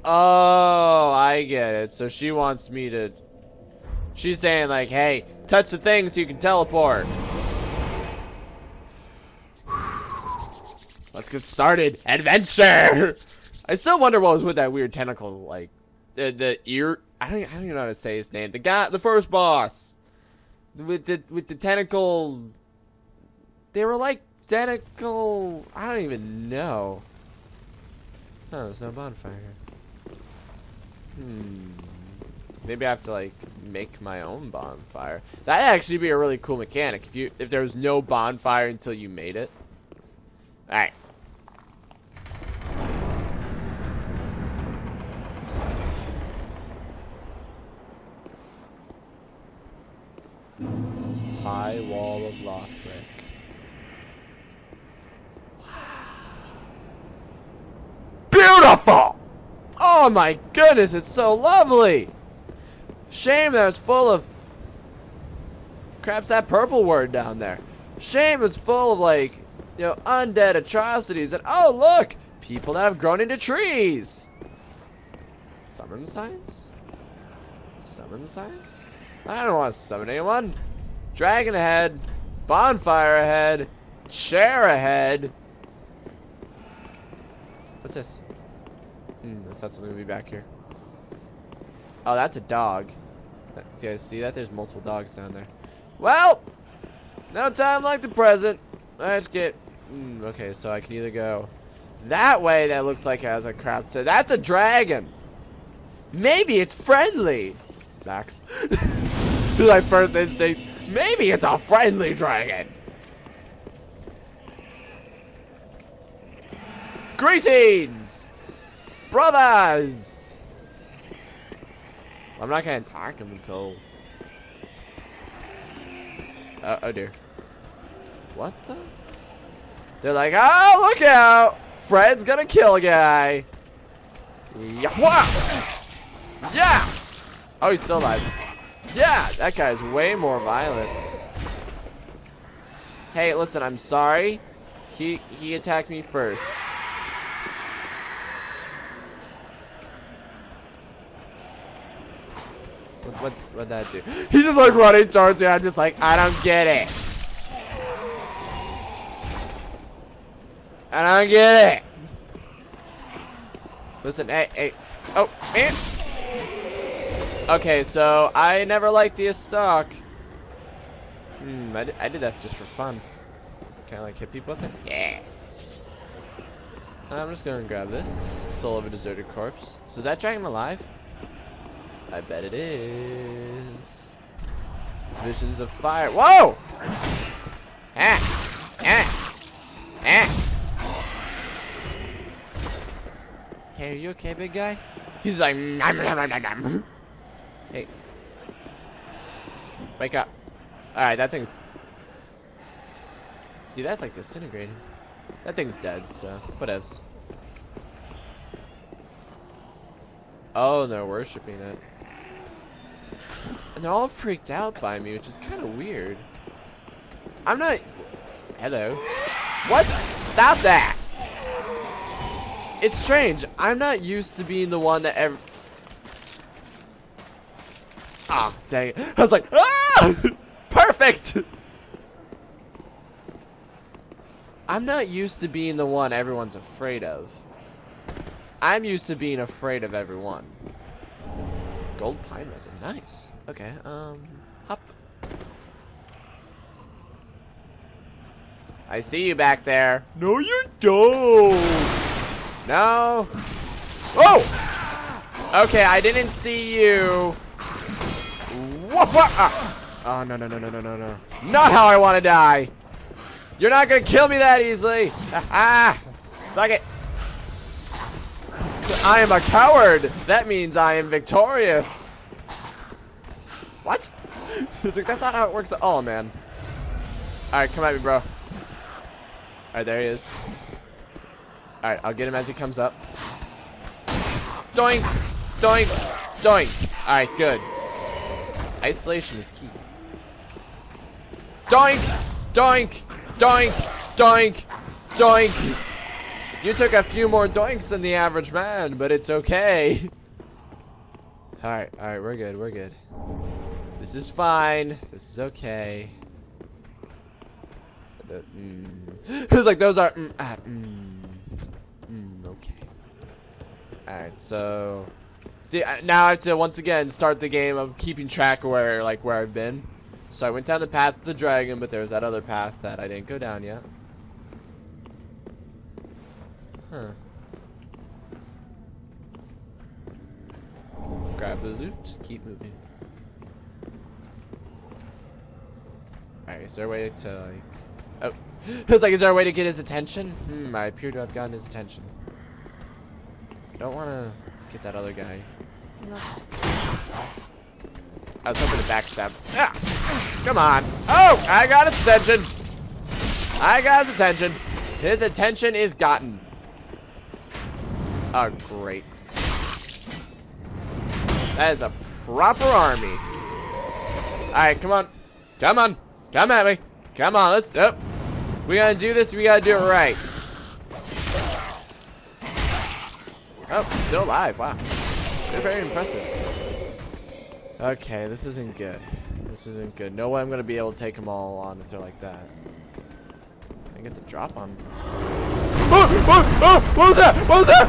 Oh, I get it. So she wants me to... She's saying like, hey, touch the thing so you can teleport. Let's get started. Adventure! I still wonder what was with that weird tentacle, like... The ear... I don't even know how to say his name. The guy... The first boss! With the tentacle... They were like tentacle... I don't even know. Oh, there's no bonfire here. Maybe I have to like make my own bonfire. That'd actually be a really cool mechanic if there was no bonfire until you made it. All right. High Wall of Lothric. Beautiful. Oh my goodness, it's so lovely! Shame that it's full of... Crap's that purple word down there. Shame it's full of, like, you know, undead atrocities and, oh look! People that have grown into trees! Summon signs? Summon signs? I don't want to summon anyone. Dragon ahead. Bonfire ahead. Chair ahead. What's this? I thought something would be back here. Oh, that's a dog. You guys see that? There's multiple dogs down there. Well, no time like the present. Let's get... okay, so I can either go that way. That looks like it has a crap. So that's a dragon. Maybe it's friendly. Max. This is my first instinct. Maybe it's a friendly dragon. Greetings. Brothers! I'm not gonna attack him until... oh dear. What the? They're like, oh, look out! Fred's gonna kill a guy! Yeah! Whoa! Yeah! Oh, he's still alive. Yeah! That guy's way more violent. Hey, listen, I'm sorry. He attacked me first. What'd that do? He's just like running towards me. I'm just like, I don't get it. I don't get it. Listen, hey. Oh, man. Okay, so I never liked the stock. I did that just for fun. Can I, like, hit people with it? Yes. I'm just gonna grab this. Soul of a deserted corpse. So is that dragon alive? I bet it is. Visions of fire. Whoa! Ah! Ah! Ah! Hey, are you okay, big guy? He's like, nom, nom, nom, nom, nom. Hey. Wake up. Alright, that thing's... See, that's like disintegrated. That thing's dead, so whatevs. Oh, and they're worshipping it. And they're all freaked out by me, which is kind of weird. I'm not... Hello. What? Stop that! It's strange. I'm not used to being the one that ever... Ah, oh, dang it. I was like, ah! Perfect! I'm not used to being the one everyone's afraid of. I'm used to being afraid of everyone. Gold pine resin. Nice. Okay, hop. I see you back there. No, you don't. No. Oh! Okay, I didn't see you. Oh, no, no, no, no, no, no, no. Not how I want to die. You're not going to kill me that easily. Ah, suck it. I am a coward. That means I am victorious. What? It's like, that's not how it works at all, man. All right, come at me, bro. All right, there he is. All right, I'll get him as he comes up. Doink, doink, doink. All right, good. Isolation is key. Doink, doink, doink, doink, doink. You took a few more doinks than the average man, but it's okay. All right, we're good, we're good. This is fine. This is okay. It's like those are. Okay. All right, so. See, now I have to once again start the game of keeping track of where, like, where I've been. So I went down the path of the dragon, but there was that other path that I didn't go down yet. Huh. Grab the loot, keep moving. Alright, is there a way to, like... Oh. It's like, is there a way to get his attention? I appear to have gotten his attention. I don't want to... Get that other guy. No. I was hoping to backstab. Ah! Come on. Oh! I got his attention. I got his attention. His attention is gotten. Oh, great. That is a proper army. Alright, come on. Come on. Come at me. Come on. Let's... Oh. We gotta do this. We gotta do it right. Oh, still alive, wow. They're very impressive. Okay, this isn't good. This isn't good. No way I'm gonna be able to take them all on if they're like that. I get the drop on them. Oh, oh, oh, what was that? What was that?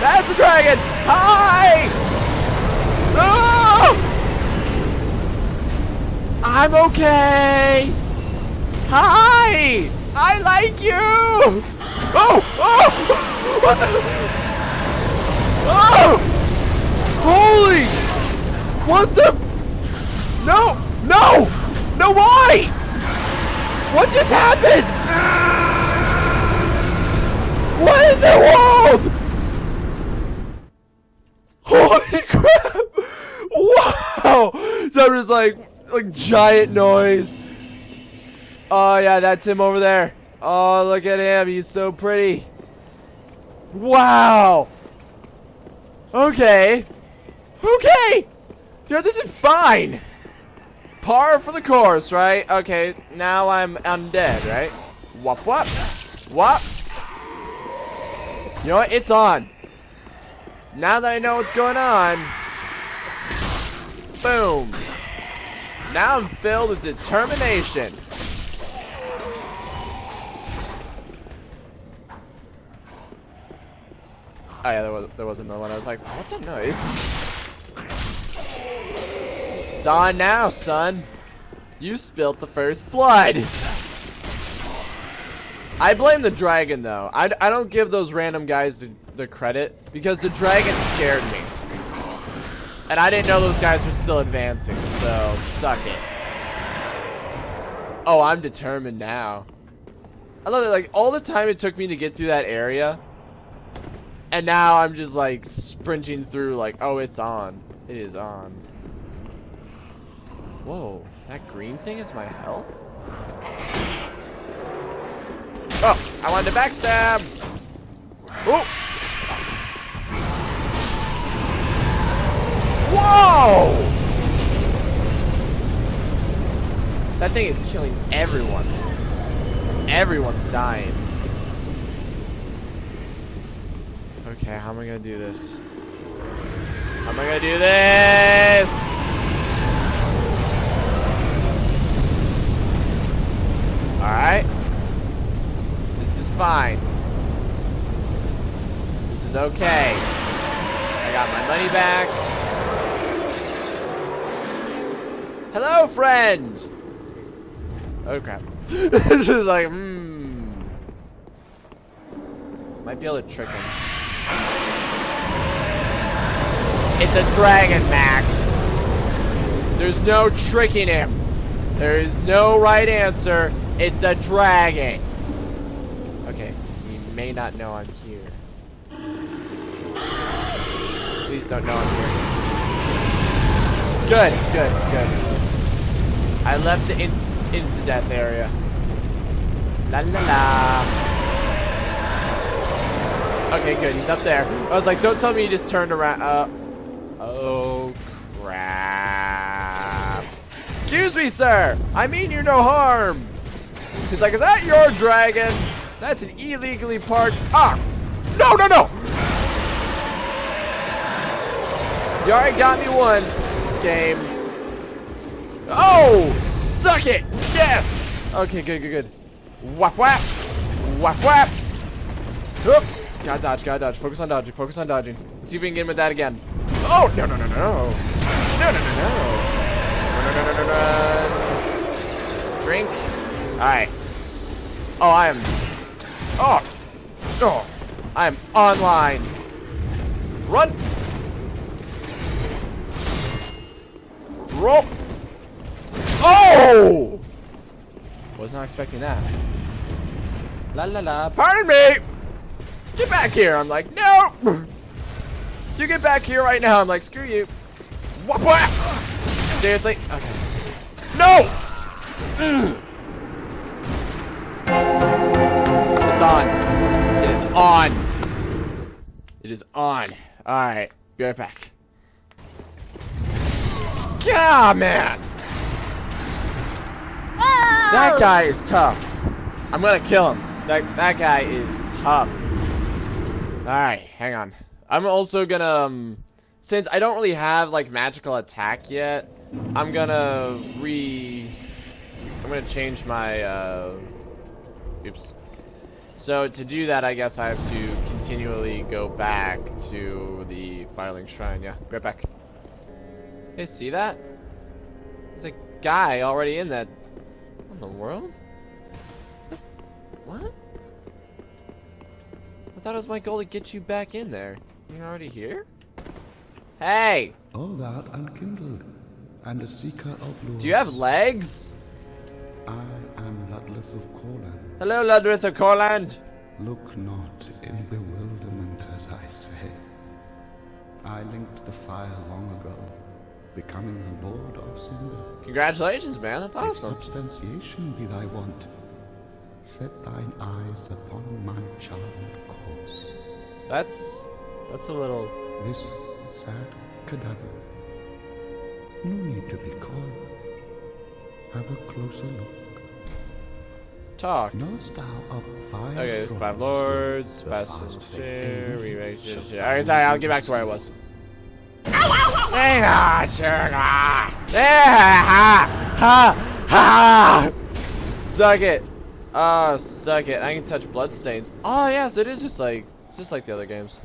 That's a dragon! Hi! No! I'm okay! Hi! I like you! Oh! Oh! What the? Oh! Holy! What the? No! No! No, why? What just happened? What in the world? Holy crap! Wow! So I'm just like giant noise. Oh yeah, that's him over there. Oh, look at him. He's so pretty. Wow! Okay. Okay! Yeah, this is fine! Par for the course, right? Okay, now I'm undead, right? Wop wop! Wop! You know what? It's on! Now that I know what's going on... Boom! Now I'm filled with determination! Oh yeah, there was another one. I was like, what's that noise? It's on now, son. You spilt the first blood. I blame the dragon though. I don't give those random guys the credit because the dragon scared me. And I didn't know those guys were still advancing, so suck it. Oh, I'm determined now. I love it, like all the time it took me to get through that area. And now I'm just like sprinting through like, oh, it's on. It is on. Whoa, that green thing is my health? Oh, I wanted to backstab! Oh! Whoa! That thing is killing everyone. Everyone's dying. Okay, how am I gonna do this? How am I gonna do this? Alright. This is fine. This is okay. I got my money back. Hello, friend! Oh, crap. This is like, might be able to trick him. It's a dragon, Max. There's no tricking him. There is no right answer. It's a dragon. Okay, he may not know I'm here. Please don't know I'm here. Good, good, good. I left the insta-death area. La la la. Okay, good. He's up there. I was like, don't tell me you just turned around. Oh crap! Excuse me, sir. I mean you no harm. He's like, is that your dragon? That's an illegally parked. Ah! No, no, no! You already got me once, game. Oh! Suck it! Yes! Okay, good, good, good. Whap, whap! Whap, whap! Oop! Gotta dodge, gotta dodge. Focus on dodging, focus on dodging. Let's see if we can get him with that again. Oh! No, no, no, no. No, no, no, no. No, no, no, no, no. Drink. Alright. Oh, I am. Oh! Oh! I am online! Run! Roll! Oh! Was not expecting that. La la la. Pardon me! Get back here! I'm like, no! You get back here right now. I'm like, screw you. What? What? Seriously? Okay. No! Mm. It's on. It is on. It is on. Alright, be right back. God, man! Whoa. That guy is tough. I'm gonna kill him. That guy is tough. Alright, hang on. I'm also gonna, since I don't really have, like, magical attack yet, I'm gonna change my, oops. So to do that, I guess I have to continually go back to the Firelink Shrine. Yeah, right back. Hey, see that? There's a guy already in that. What in the world? This... What? I thought it was my goal to get you back in there. You're already here? Hey! All that unkindled, and a seeker of lore. Do you have legs? I am Ludleth of Courland. Hello, Ludleth of Courland. Look not in bewilderment as I say. I linked the fire long ago, becoming the Lord of Cinder. Congratulations, man, that's awesome. If substantiation be thy want, set thine eyes upon my charmed corpse. That's a little... This sad cadaver. No need to be coy. Have a closer look. Talk. Okay, five lords, passenger, re-raise. Alright, sorry, I'll get back to where I was. Hang on, sugar! Ha! Suck it! Oh, suck it. I can touch bloodstains. Oh, yes, it is just like the other games.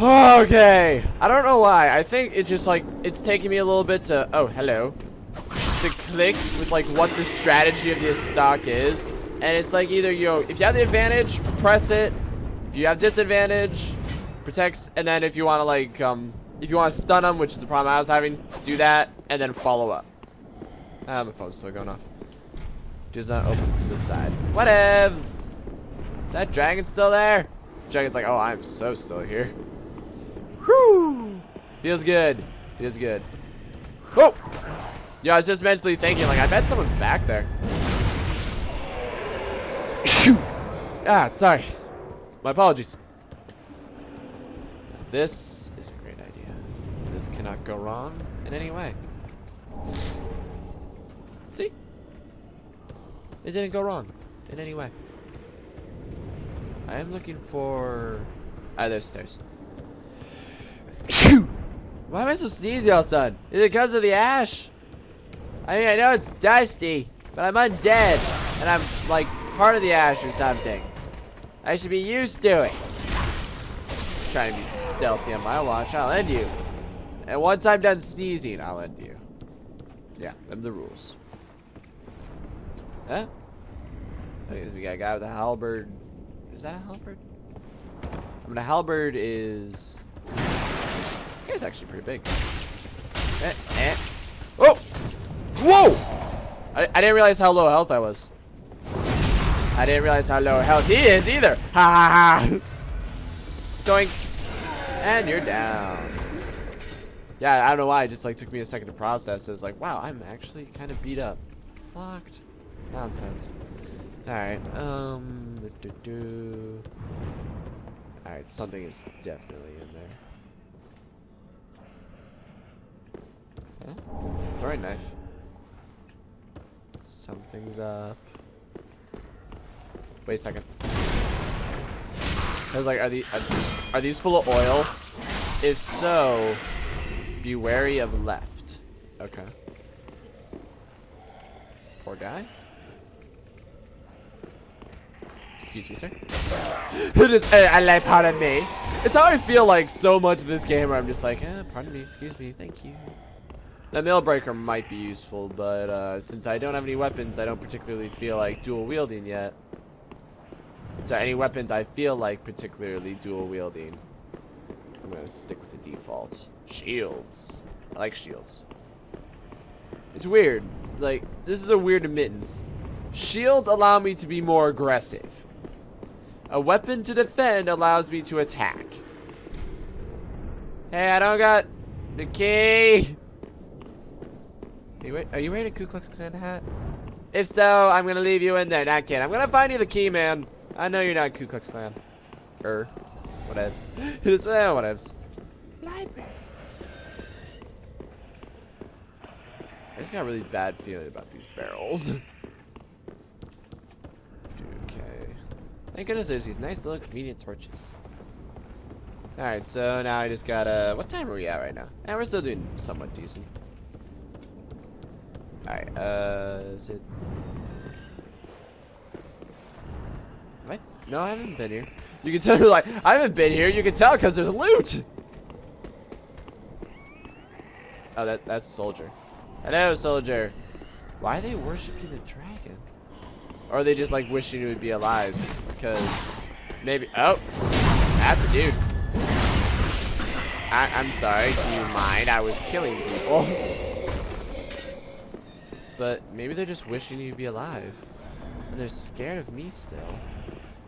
Okay. I don't know why. I think it's just like it's taking me a little bit to to click with like what the strategy of this stock is, and it's like either if you have the advantage, press it. If you have disadvantage, protect, and then if you want to like if you want to stun them, which is the problem I was having, do that and then follow up. Ah, my phone's still going off. Does not open from this side. Whatevs. That dragon's still there. Dragon's like, oh, I'm so still here. Whew. Feels good. Feels good. Whoa. Yeah, I was just mentally thinking, like, I bet someone's back there. Ah, sorry. My apologies. This is a great idea. This cannot go wrong in any way. See? It didn't go wrong in any way. I am looking for... Ah, there's stairs. Why am I so sneezy all of a sudden? Is it because of the ash? I mean, I know it's dusty, but I'm undead, and I'm, like, part of the ash or something. I should be used to it. I'm trying to be stealthy on my watch, I'll end you. And once I'm done sneezing, I'll end you. Yeah, them the rules. Huh? I guess we got a guy with a halberd. Is that a halberd? I mean, a halberd is... I think it's actually pretty big. Oh! Whoa! I didn't realize how low health I was. I didn't realize how low health he is either. Ha ha ha! Doink. And you're down. Yeah, I don't know why. It just like took me a second to process. It was like, wow, I'm actually kind of beat up. It's locked. Nonsense. All right. All right. Something is definitely in there. Huh? Throwing knife. Something's up. Wait a second. I was like, are these full of oil? If so, be wary of left. Okay. Poor guy. Excuse me, sir. Just, pardon me. It's how I feel like so much of this game where I'm just like, pardon me, excuse me, thank you. The mail breaker might be useful, but since I don't have any weapons, I don't particularly feel like dual wielding yet. So any weapons I feel like particularly dual wielding, I'm gonna stick with the default shields. I like shields. It's weird. Like this is a weird admittance. Shields allow me to be more aggressive. A weapon to defend allows me to attack. Hey, I don't got the key. Are you wearing a Ku Klux Klan hat? If so, I'm gonna leave you in there. Not kidding. I'm gonna find you the key, man. I know you're not Ku Klux Klan. Whatevs. Whatevs. Library. I just got a really bad feeling about these barrels. Okay. Thank goodness there's these nice little convenient torches. Alright, so now I just gotta... What time are we at right now? Yeah, we're still doing somewhat decent. Alright, is it... What? No, I haven't been here. You can tell, like, I haven't been here. You can tell because there's loot! Oh, that's a soldier. Hello, soldier. Why are they worshipping the dragon? Or are they just, like, wishing it would be alive? Because maybe... Oh! That's a dude. I'm sorry. Do you mind? I was killing people. But maybe they're just wishing you'd be alive. And they're scared of me still.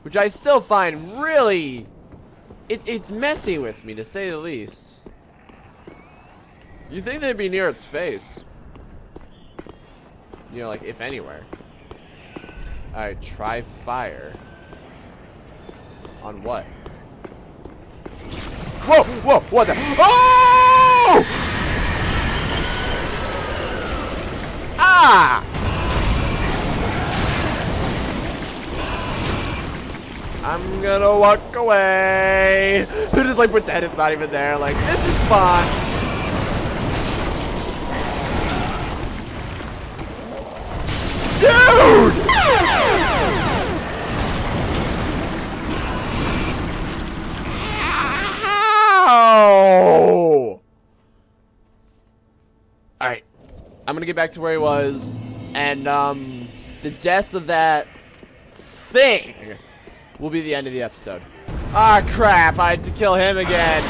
Which I still find really... It's messy with me, to say the least. You'd think they'd be near its face. You know, like, if anywhere. Alright, try fire. On what? Whoa! Whoa! What the... Oh! Ah! I'm gonna walk away. Who just like pretend it's not even there? Like this is fun. Dude! Ow! I'm gonna get back to where he was, and the death of that thing will be the end of the episode. Ah, crap, I had to kill him again.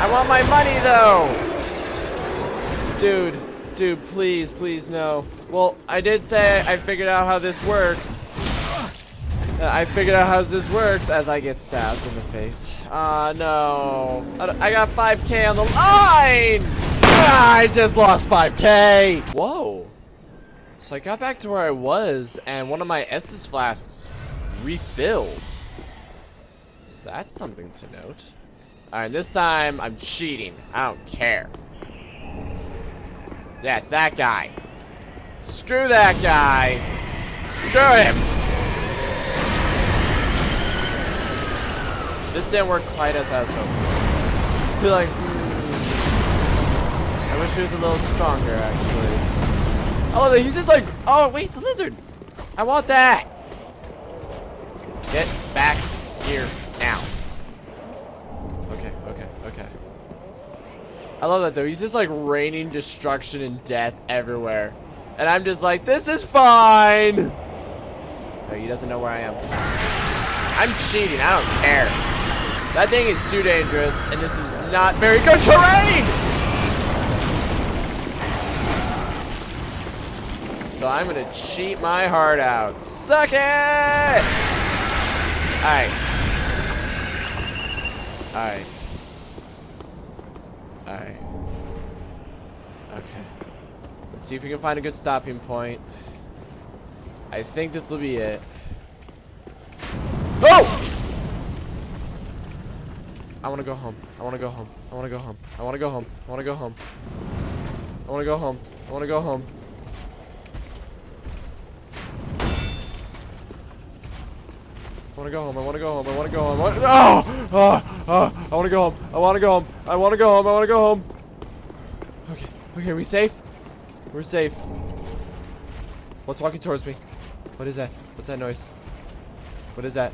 I want my money, though. Dude, please, please, no. Well, I did say I figured out how this works. I figured out how this works as I get stabbed in the face. Ah, no. I got 5K on the line! Ah, I just lost 5K! Whoa. So I got back to where I was, and one of my Estus flasks refilled. So that's something to note. Alright, this time I'm cheating. I don't care. Yeah, it's that guy. Screw that guy. Screw him. This didn't work quite as I was hoping. Be like, I wish he was a little stronger, actually. Oh, he's just like, oh wait, it's a lizard. I want that. Get back here now. Okay. I love that though, he's just like raining destruction and death everywhere. And I'm just like, this is fine! No, he doesn't know where I am. I'm cheating, I don't care. That thing is too dangerous, and this is not very good terrain! So I'm gonna cheat my heart out. Suck it! Alright. Alright. Okay. Let's see if we can find a good stopping point. I think this will be it. Oh! I wanna go home. I wanna go home. I wanna go home. I wanna go home. Okay, are we safe? We're safe. What's walking towards me? What is that? What's that noise? What is that?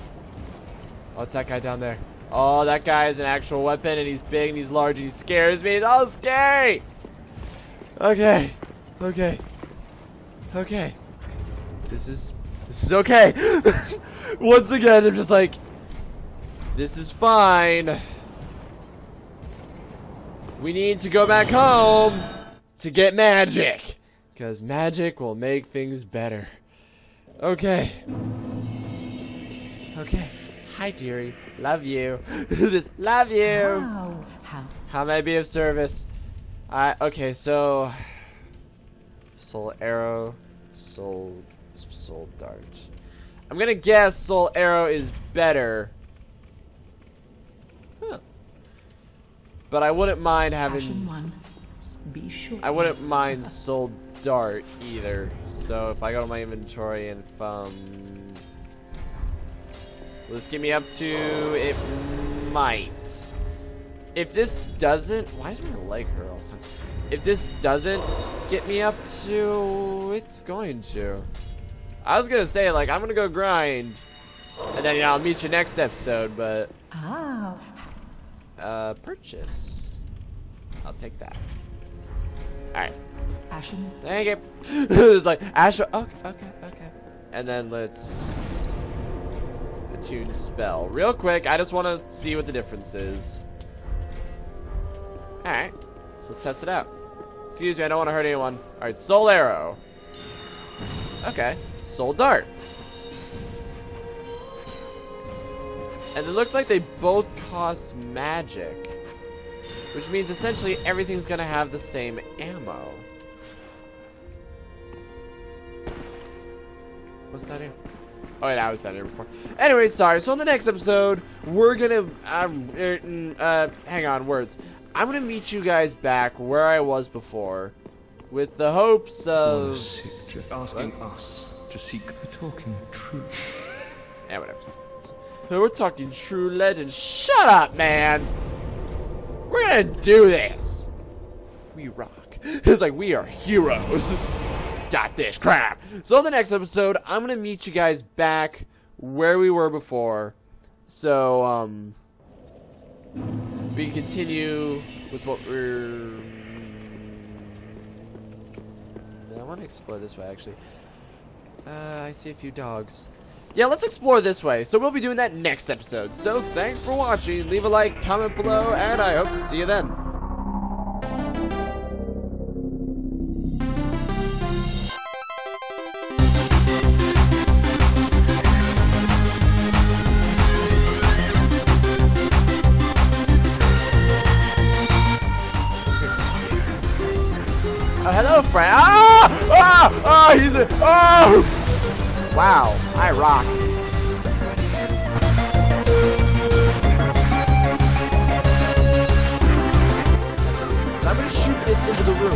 Oh, it's that guy down there. Oh, that guy is an actual weapon, and he's big, and he's large, and he scares me. It's all scary! Okay. This is okay. Once again, I'm just like, this is fine. We need to go back home to get magic, because magic will make things better. Okay. Hi, dearie. Love you. Just love you. Wow. How may I be of service? Okay. So, soul arrow, soul dart. I'm gonna guess soul arrow is better. Huh. But I wouldn't mind having one. Be sure. I wouldn't mind soul dart either. So if I go to my inventory and if will this get me up to it? Might. If this doesn't, why does my leg hurt also? If this doesn't get me up to, it's going to. I was gonna say, like, I'm gonna go grind, and then, you know, I'll meet you next episode, but... Oh. Purchase. I'll take that. Alright. Ashen. Thank you. It's like, Ashen, okay. And then let's attune spell. Real quick, I just want to see what the difference is. Alright. So let's test it out. Excuse me, I don't want to hurt anyone. Alright, soul arrow. Okay. Soul dart, and it looks like they both cost magic, which means essentially everything's gonna have the same ammo. What's that here? Oh wait, I was down here before. Anyway, sorry. So in the next episode, we're gonna hang on, words. I'm gonna meet you guys back where I was before, with the hopes of asking us to seek the talking truth. Yeah, whatever. So we're talking true legend. Shut up, man! We're gonna do this! We rock. It's like, we are heroes. Got this crap. So in the next episode, I'm gonna meet you guys back where we were before. So, we continue with what we're... want to explore this way, actually. I see a few dogs. Yeah, let's explore this way. So we'll be doing that next episode. So thanks for watching. Leave a like, comment below, and I hope to see you then. Oh, hello, friend. Ah! Ah! Ah! He's a... Oh! Wow, I rock. I'm gonna shoot this into the room.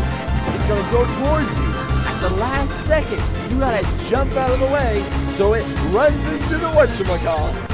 It's gonna go towards you. At the last second, you gotta jump out of the way so it runs into the whatchamacallit.